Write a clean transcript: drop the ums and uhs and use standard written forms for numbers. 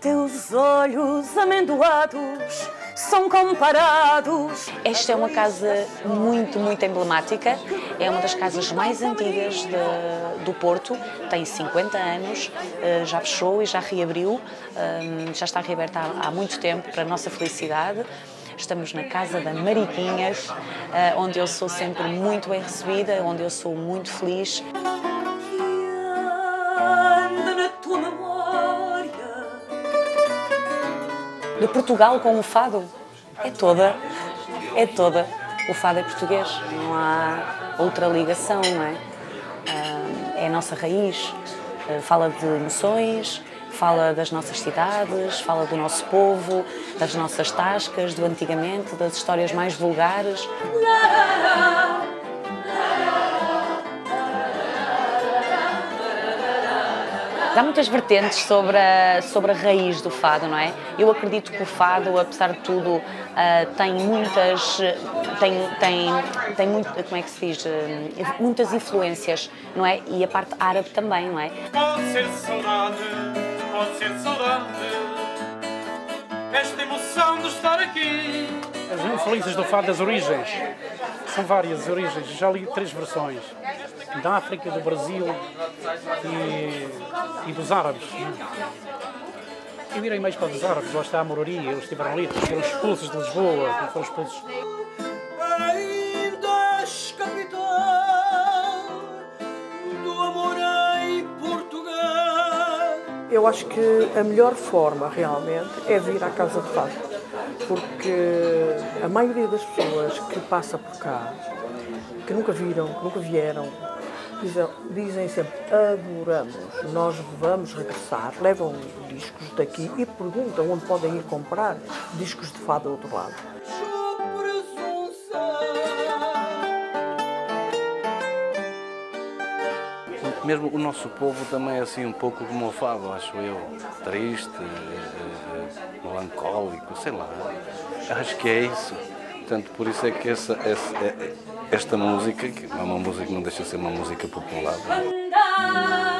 Teus olhos amendoados são comparados. Esta é uma casa muito, muito emblemática. É uma das casas mais antigas do Porto. Tem 50 anos, já fechou e já reabriu. Já está reaberta há muito tempo, para a nossa felicidade. Estamos na casa da Mariquinhas, onde eu sou sempre muito bem recebida, onde eu sou muito feliz. De Portugal com o fado, é toda. O fado é português, não há outra ligação, não é? É a nossa raiz, fala de emoções, fala das nossas cidades, fala do nosso povo, das nossas tascas, do antigamente, das histórias mais vulgares. Há muitas vertentes sobre a raiz do fado, não é? Eu acredito que o fado, apesar de tudo, tem muitas influências, não é? E a parte árabe também, não é? Pode ser saudade, esta emoção de estar aqui. As influências do fado, as origens, são várias origens, já li 3 versões. Da África, do Brasil e dos árabes. Eu irei mais para os árabes, lá está a moraria, eles estiveram ali, foram expulsos de Lisboa, foram expulsos. Eu acho que a melhor forma, realmente, é vir à Casa de Fado, porque a maioria das pessoas que passa por cá, que nunca viram, que nunca vieram, dizem sempre, adoramos, nós vamos regressar, levam discos daqui e perguntam onde podem ir comprar discos de fado do outro lado. Mesmo o nosso povo também é assim um pouco como o fado, acho eu, triste, melancólico, sei lá, acho que é isso. Portanto, por isso é que esta música, que é uma música que não deixa de ser uma música popular.